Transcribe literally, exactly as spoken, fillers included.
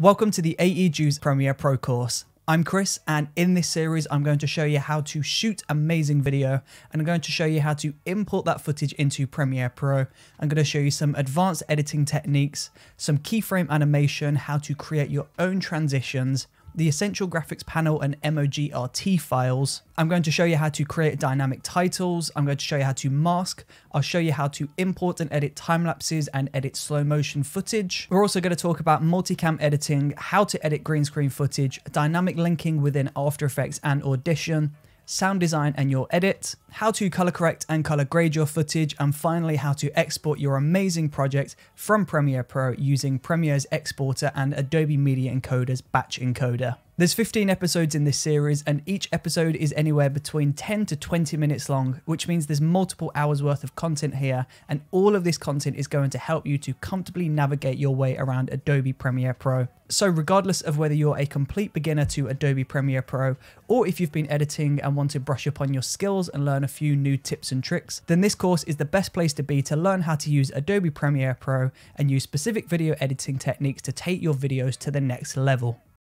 Welcome to the A E Jew's Premiere Pro course. I'm Chris, and in this series I'm going to show you how to shoot amazing video, and I'm going to show you how to import that footage into Premiere Pro. I'm going to show you some advanced editing techniques, some keyframe animation, how to create your own transitions, the essential graphics panel and M O G R T files. I'm going to show you how to create dynamic titles. I'm going to show you how to mask. I'll show you how to import and edit time lapses and edit slow motion footage. We're also going to talk about multicam editing, how to edit green screen footage, dynamic linking within After Effects and Audition, sound design and your edit, how to color correct and color grade your footage, and finally how to export your amazing project from Premiere Pro using Premiere's exporter and Adobe Media Encoder's batch encoder. There's fifteen episodes in this series, and each episode is anywhere between ten to twenty minutes long, which means there's multiple hours worth of content here, and all of this content is going to help you to comfortably navigate your way around Adobe Premiere Pro. So regardless of whether you're a complete beginner to Adobe Premiere Pro, or if you've been editing and want to brush up on your skills and learn a few new tips and tricks, then this course is the best place to be to learn how to use Adobe Premiere Pro and use specific video editing techniques to take your videos to the next level.